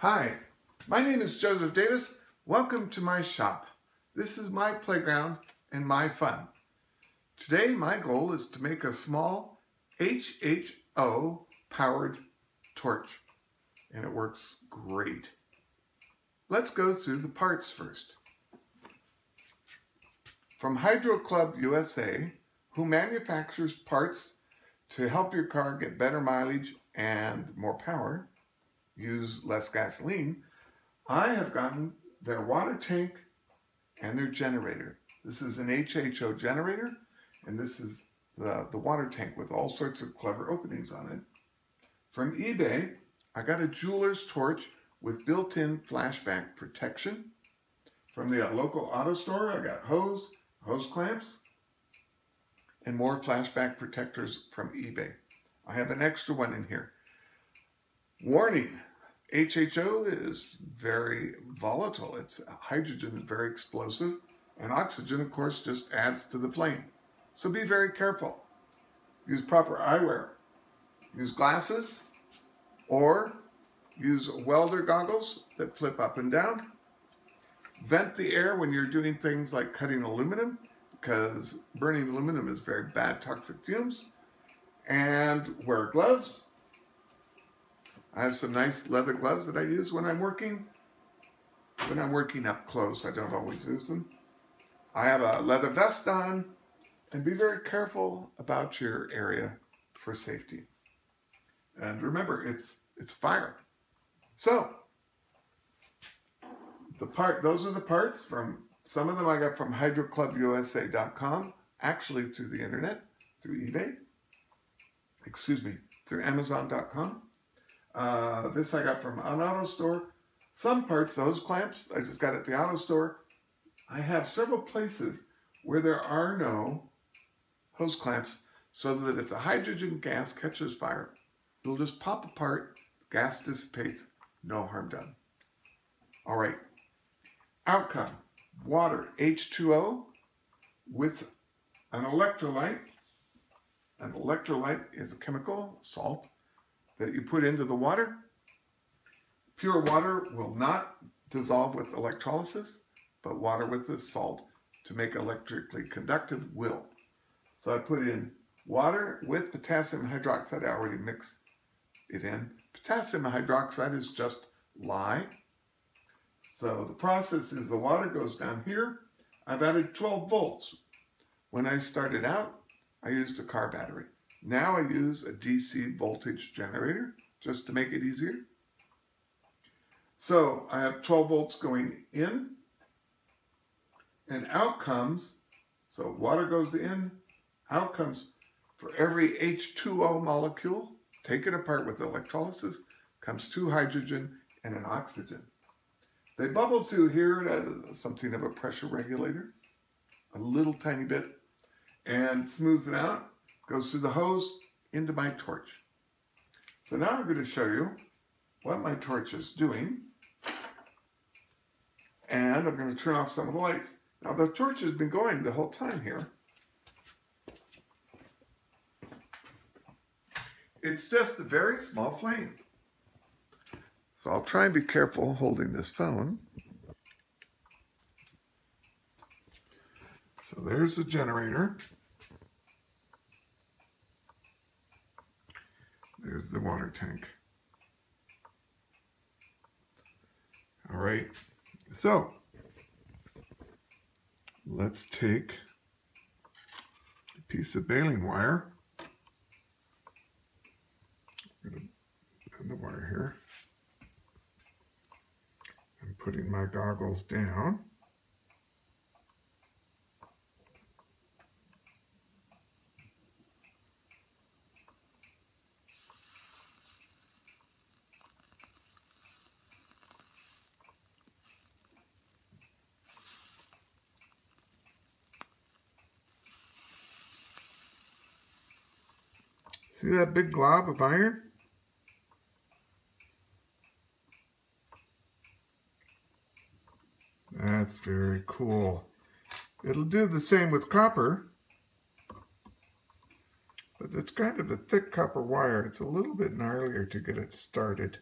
Hi, my name is Joseph Davis. Welcome to my shop. This is my playground and my fun. Today my goal is to make a small HHO powered torch, and it works great. Let's go through the parts first. From HydroClubUSA, who manufactures parts to help your car get better mileage and more power, use less gasoline, I have gotten their water tank and their generator. This is an HHO generator, and this is the water tank with all sorts of clever openings on it. From eBay, I got a jeweler's torch with built-in flashback protection. From the local auto store, I got hose clamps, and more flashback protectors from eBay. I have an extra one in here. Warning! HHO is very volatile. Its hydrogen is very explosive, and oxygen, of course, just adds to the flame. So be very careful. Use proper eyewear. Use glasses, or use welder goggles that flip up and down. Vent the air when you're doing things like cutting aluminum, because burning aluminum is very bad toxic fumes. And wear gloves. I have some nice leather gloves that I use when I'm working. When I'm working up close, I don't always use them. I have a leather vest on, and be very careful about your area for safety. And remember, it's fire. So, those are the parts. From some of them I got from HydroClubUSA.com, actually through the internet, through eBay. Excuse me, through Amazon.com. This I got from an auto store. Some parts, those clamps, I just got at the auto store. I have several places where there are no hose clamps, so that if the hydrogen gas catches fire, it'll just pop apart, gas dissipates, no harm done. All right, outcome, water, H2O, with an electrolyte. An electrolyte is a chemical, salt, that you put into the water. Pure water will not dissolve with electrolysis, but water with the salt to make electrically conductive will. So I put in water with potassium hydroxide. I already mixed it in. Potassium hydroxide is just lye. So the process is the water goes down here. I've added 12 volts. When I started out, I used a car battery. Now I use a DC voltage generator, just to make it easier. So I have 12 volts going in, and out comes, so water goes in, out comes, for every H2O molecule, taken apart with electrolysis, comes 2 hydrogen and an oxygen. They bubble through here as something of a pressure regulator, a little tiny bit, and smooths it out. Goes through the hose into my torch. So now I'm going to show you what my torch is doing, and I'm going to turn off some of the lights. Now the torch has been going the whole time here. It's just a very small flame. So I'll try and be careful holding this phone. So there's the generator. There's the water tank. All right, so let's take a piece of baling wire and the wire here. I'm putting my goggles down. See that big glob of iron? That's very cool. It'll do the same with copper, but it's kind of a thick copper wire. It's a little bit gnarlier to get it started.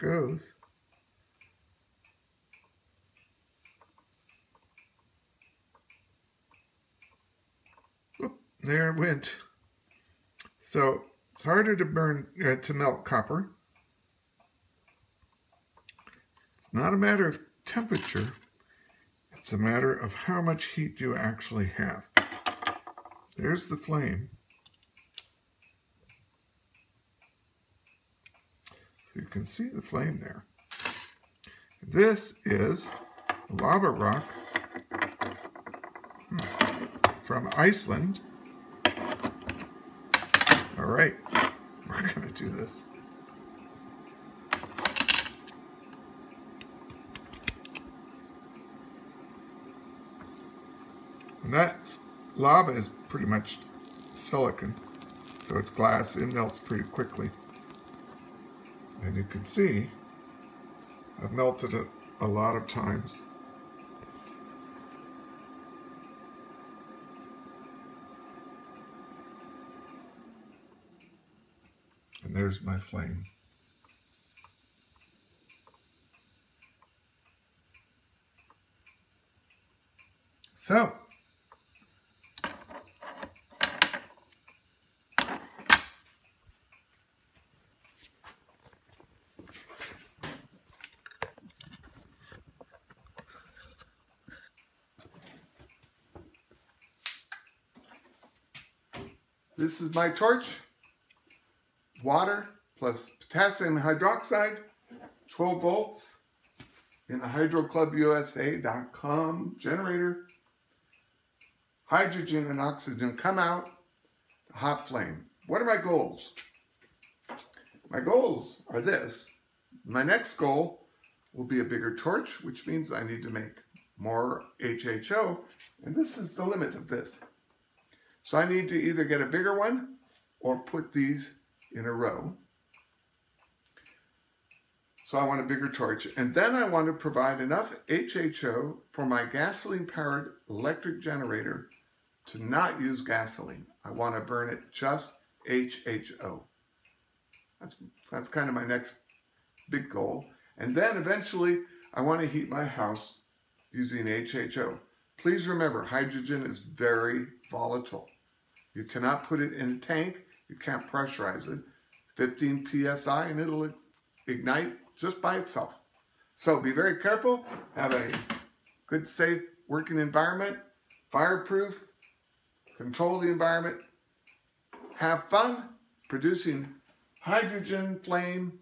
goes. Oop, there it went. So it's harder to melt copper. It's not a matter of temperature. It's a matter of how much heat you actually have. There's the flame. So you can see the flame there. This is lava rock from Iceland. All right, we're going to do this. And that lava is pretty much silicon, so it's glass. It melts pretty quickly. And you can see I've melted it a lot of times. And there's my flame. So, this is my torch, water plus potassium hydroxide, 12 volts in a HydroClubUSA.com generator. Hydrogen and oxygen come out, the hot flame. What are my goals? My goals are this. My next goal will be a bigger torch, which means I need to make more HHO, and this is the limit of this. So I need to either get a bigger one or put these in a row. So I want a bigger torch. And then I want to provide enough HHO for my gasoline-powered electric generator to not use gasoline. I want to burn it just HHO. That's kind of my next big goal. And then eventually I want to heat my house using HHO. Please remember, hydrogen is very volatile. You cannot put it in a tank. You can't pressurize it. 15 psi and it'll ignite just by itself. So be very careful. Have a good, safe working environment. Fireproof. Control the environment. Have fun producing hydrogen flame,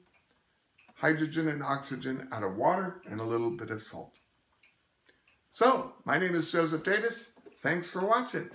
hydrogen and oxygen out of water and a little bit of salt. So, my name is Joseph Davis. Thanks for watching.